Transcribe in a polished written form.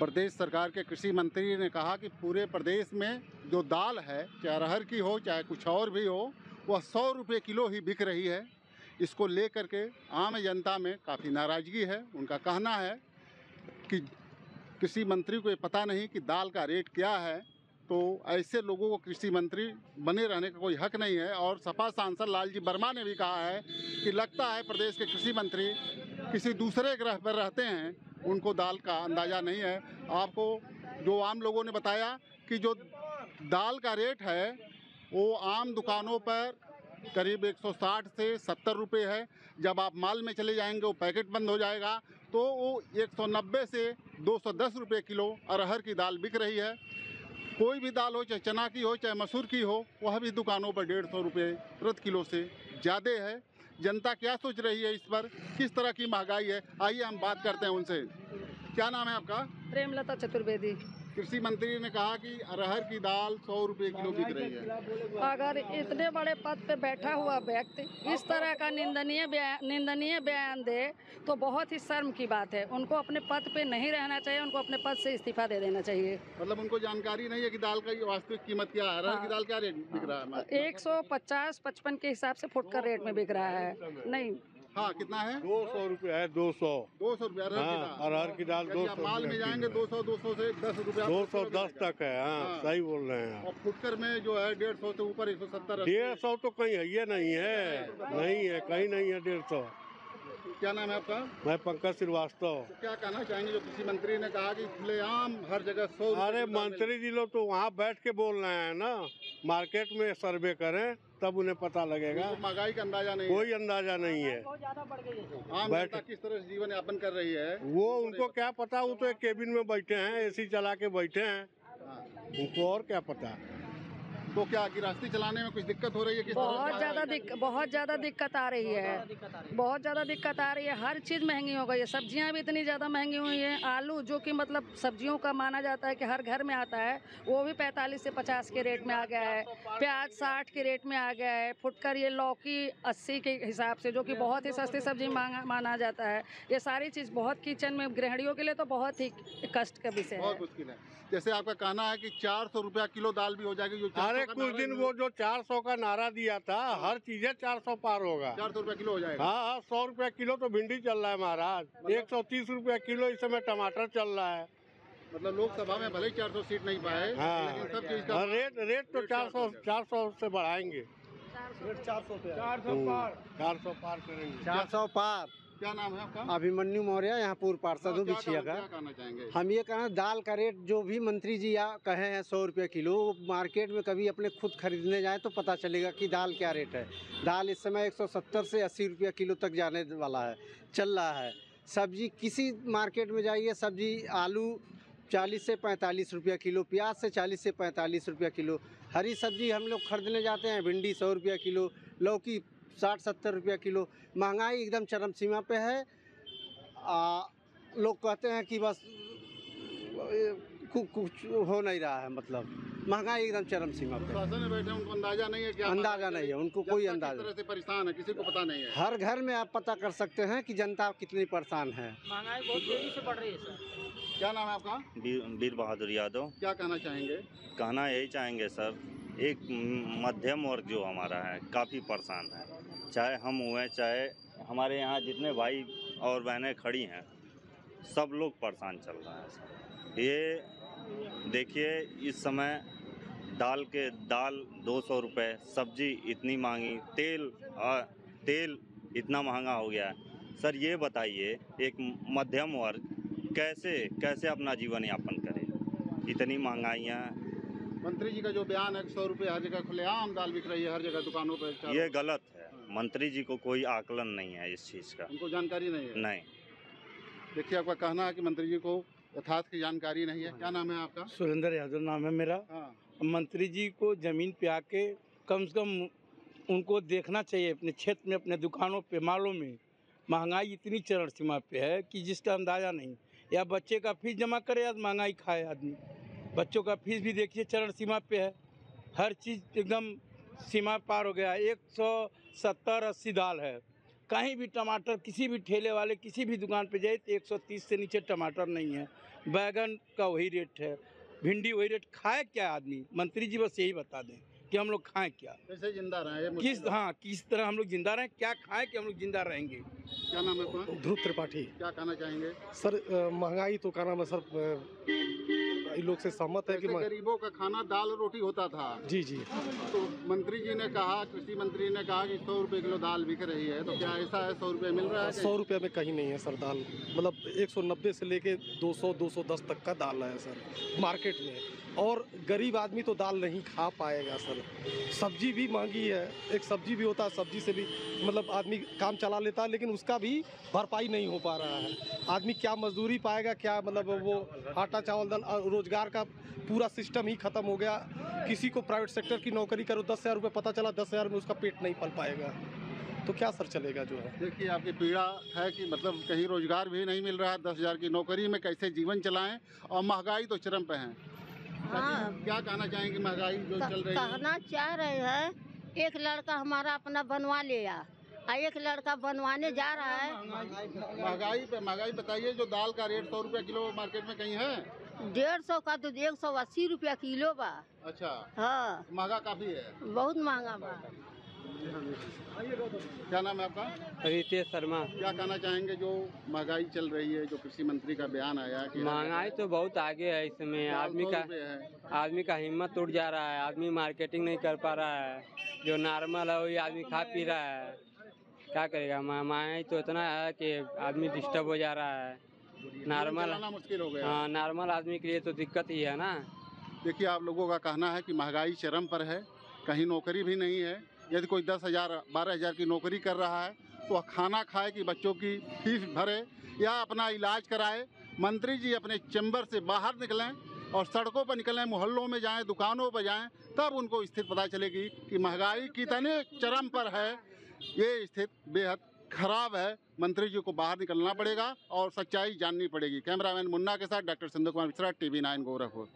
प्रदेश सरकार के कृषि मंत्री ने कहा कि पूरे प्रदेश में जो दाल है, चाहे अरहर की हो चाहे कुछ और भी हो, वह 100 रुपये किलो ही बिक रही है। इसको लेकर के आम जनता में काफ़ी नाराज़गी है। उनका कहना है कि कृषि मंत्री को ये पता नहीं कि दाल का रेट क्या है, तो ऐसे लोगों को कृषि मंत्री बने रहने का कोई हक नहीं है। और सपा सांसद लालजी वर्मा ने भी कहा है कि लगता है प्रदेश के कृषि मंत्री किसी दूसरे ग्रह पर रहते हैं, उनको दाल का अंदाज़ा नहीं है। आपको जो आम लोगों ने बताया कि जो दाल का रेट है वो आम दुकानों पर करीब 160 से 70 रुपये है। जब आप माल में चले जाएंगे वो पैकेट बंद हो जाएगा, तो वो 190 से 210 रुपये किलो अरहर की दाल बिक रही है। कोई भी दाल हो, चाहे चना की हो चाहे मसूर की हो, वह भी दुकानों पर 150 रुपये प्रति किलो से ज़्यादा है। जनता क्या सोच रही है इस पर, किस तरह की महंगाई है, आइए हम बात करते हैं उनसे। क्या नाम है आपका? प्रेमलता चतुर्वेदी। कृषि मंत्री ने कहा कि अरहर की दाल 100 रुपये किलो बिक रही है। अगर इतने बड़े पद पर बैठा हुआ व्यक्ति इस तरह का निंदनीय बयान दे तो बहुत ही शर्म की बात है। उनको अपने पद पे नहीं रहना चाहिए, उनको अपने पद से इस्तीफा दे देना चाहिए। मतलब उनको जानकारी नहीं है कि दाल का वास्तविक कीमत क्या है, अरहर की दाल क्या रेट बिक रहा है। 150-55 के हिसाब से फुट का रेट में बिक रहा है। नहीं, हाँ, कितना है? 200 रुपये है। 200 रुपये अरहर की दाल। 200 माल में जाएंगे 200 से 10 रुपये 210 तक है। हाँ, सही बोल रहे हैं। और फुटकर में जो है 150 से ऊपर 170। 150 तो कहीं है ये नहीं है, नहीं है, कहीं नहीं है 150। क्या नाम है आपका? मैं पंकज श्रीवास्तव। क्या कहना चाहेंगे जो कृषि मंत्री ने कहा कि खुलेआम हर जगह 100? अरे मंत्री जी लोग तो वहाँ बैठ के बोल रहे हैं ना, मार्केट में सर्वे करें तब उन्हें पता लगेगा। तो महंगाई का अंदाजा नहीं, कोई अंदाजा नहीं है। आम जनता किस तरह से जीवन यापन कर रही है वो उनको क्या पता। वो तो एक केबिन में बैठे हैं, एसी चला के बैठे हैं, उनको और क्या पता। तो क्या गिरास्ती चलाने में कुछ दिक्कत हो रही है? बहुत ज़्यादा दिक्कत आ रही है, बहुत ज़्यादा दिक्कत आ रही है। हर चीज़ महंगी हो गई है। सब्जियां भी इतनी ज़्यादा महंगी हुई हैं। आलू जो कि मतलब सब्जियों का माना जाता है कि हर घर में आता है, वो भी 45 से 50 के रेट में आ गया है। प्याज 60 के रेट में आ गया है। फुटकर ये लौकी 80 के हिसाब से, जो कि बहुत ही सस्ती सब्जी माना जाता है। ये सारी चीज़ बहुत किचन में गृहणियों के लिए तो बहुत ही कष्ट का विषय है, मुश्किल है। जैसे आपका कहना है कि 400 रुपया किलो दाल भी हो जाएगी। कुछ दिन वो जो 400 का नारा दिया था, हर चीजें 400 पार होगा, 400 रुपया किलो हो जाएगा। हाँ, 100 रुपया किलो तो भिंडी चल रहा है महाराज, मतलब 130 रुपया किलो इस समय टमाटर चल रहा है। मतलब लोकसभा में भले 400 सीट नहीं पाए। हाँ, लेकिन सब चीज का रेट तो 400 से बढ़ाएंगे। 400 पार करेंगे, 400 पार। क्या नाम है आपका? अभिमन्यु मौर्य, यहाँ पूर्व पार्षद हूँ बिछिया का। हम ये कहना, दाल का रेट जो भी मंत्री जी कहे हैं 100 रुपये किलो, मार्केट में कभी अपने खुद खरीदने जाएं तो पता चलेगा कि दाल क्या रेट है। दाल इस समय 170 से 80 रुपया किलो तक जाने वाला है, चल रहा है। सब्जी किसी मार्केट में जाइए, सब्जी आलू 40 से 45 रुपया किलो, प्याज से 40 से 45 रुपया किलो। हरी सब्जी हम लोग खरीदने जाते हैं, भिंडी 100 रुपया किलो, लौकी 60-70 रुपया किलो। महंगाई एकदम चरम सीमा पे है। लोग कहते हैं कि बस कुछ हो नहीं रहा है, मतलब महंगाई एकदम चरम सीमा पे। शासन में बैठे उनको अंदाजा नहीं है, क्या अंदाजा नहीं है उनको, कोई अंदाजा नहीं है। परेशान है, किसी को पता नहीं है। हर घर में आप पता कर सकते हैं कि जनता कितनी परेशान है। महंगाई बहुत तेजी से बढ़ रही है सर। क्या नाम है आपका? वीर बहादुर यादव। क्या कहना चाहेंगे? कहना यही चाहेंगे सर, एक मध्यम वर्ग जो हमारा है काफ़ी परेशान है। चाहे हम हुए, चाहे हमारे यहाँ जितने भाई और बहनें खड़ी हैं, सब लोग परेशान चल रहे हैं। ये देखिए, इस समय दाल 200 रुपये, सब्जी इतनी महंगी, तेल इतना महंगा हो गया है। सर ये बताइए, एक मध्यम वर्ग कैसे अपना जीवन यापन करे, इतनी महंगाइयाँ। मंत्री जी का जो बयान है 100 रुपये हर जगह खुलेआम दाल बिक रही है, हर जगह दुकानों पर, ये गलत है। मंत्री जी को कोई आकलन नहीं है इस चीज़ का, उनको जानकारी नहीं है। नहीं, देखिए आपका कहना है कि मंत्री जी को यथार्थ की जानकारी नहीं है। क्या नाम है आपका? सुरेंद्र यादव नाम है मेरा। हाँ। मंत्री जी को ज़मीन पे आके कम से कम उनको देखना चाहिए, अपने क्षेत्र में, अपने दुकानों पर, मालों में। महंगाई इतनी चरण सीमा पे है कि जिसका अंदाज़ा नहीं। या बच्चे का फीस जमा करे या महंगाई खाए आदमी। बच्चों का फीस भी देखिए चरण सीमा पे है। हर चीज़ एकदम सीमा पार हो गया है। 170-80 दाल है। कहीं भी टमाटर, किसी भी ठेले वाले, किसी भी दुकान पे जाए तो 130 से नीचे टमाटर नहीं है। बैगन का वही रेट है, भिंडी वही रेट, खाए क्या आदमी? मंत्री जी बस यही बता दें कि हम लोग खाएं क्या, कैसे जिंदा रहें, किस तरह हम लोग जिंदा रहें, क्या खाएं कि हम लोग जिंदा रहेंगे। क्या नाम है? ध्रुव त्रिपाठी। क्या कहना चाहेंगे सर? महंगाई तो कहना है सर, इन लोग से सहमत है कि गरीबों का खाना दाल रोटी होता था। जी जी। तो मंत्री जी ने कहा, कृषि मंत्री ने कहा कि 100 रुपये किलो दाल बिक रही है, तो क्या ऐसा है? 100 रुपये मिल रहा है? 100 रुपये में कहीं नहीं है सर दाल, मतलब 190 से लेके 200-210 तक का दाल है सर मार्केट में, और गरीब आदमी तो दाल नहीं खा पाएगा सर। सब्जी भी महंगी है, एक सब्जी भी होता है, सब्जी से भी मतलब आदमी काम चला लेता है, लेकिन उसका भी भरपाई नहीं हो पा रहा है। आदमी क्या मजदूरी पाएगा, क्या मतलब वो आटा चावल दाल, रोजगार का पूरा सिस्टम ही खत्म हो गया। किसी को प्राइवेट सेक्टर की नौकरी करो, 10,000 रुपये पता चला 10,000 में उसका पेट नहीं पल पाएगा, तो क्या सर चलेगा जो है। देखिए आपकी पीड़ा है कि मतलब कहीं रोजगार भी नहीं मिल रहा है, 10,000 की नौकरी में कैसे जीवन चलाएं, और महंगाई तो चरम पर है। हाँ। क्या कहना चाहेंगे महंगाई जो चल रही है? कहना चाह रहे हैं, एक लड़का हमारा अपना बनवा लिया, एक लड़का बनवाने जा रहा है। महंगाई पे महंगाई बताइए, जो दाल का रेट 100 रुपया किलो मार्केट में कहीं है, 150 का तो 180 रुपया किलो बा। अच्छा। हाँ, महंगा काफी है, बहुत महंगा बा। क्या नाम है आपका? रितेश शर्मा। क्या कहना चाहेंगे जो महंगाई चल रही है, जो कृषि मंत्री का बयान आया कि महंगाई तो बहुत आगे है, इस समय आदमी का हिम्मत टूट जा रहा है, आदमी मार्केटिंग नहीं कर पा रहा है, जो नॉर्मल है वही आदमी खा पी रहा है, क्या करेगा? महंगाई तो इतना है कि आदमी डिस्टर्ब हो जा रहा है, नॉर्मल मुश्किल हो गया। हाँ, नॉर्मल आदमी के लिए तो दिक्कत ही है ना। देखिए आप लोगों का कहना है कि महंगाई चरम पर है, कहीं नौकरी भी नहीं है, यदि कोई 10,000-12,000 की नौकरी कर रहा है तो वह खाना खाए कि बच्चों की फीस भरे या अपना इलाज कराए। मंत्री जी अपने चैम्बर से बाहर निकलें और सड़कों पर निकलें, मोहल्लों में जाएं, दुकानों पर जाएं, तब उनको स्थिति पता चलेगी कि महंगाई कितने चरम पर है। ये स्थिति बेहद खराब है, मंत्री जी को बाहर निकलना पड़ेगा और सच्चाई जाननी पड़ेगी। कैमरामैन मुन्ना के साथ डॉक्टर सिंधु कुमार मिश्रा, TV9 गोरखपुर।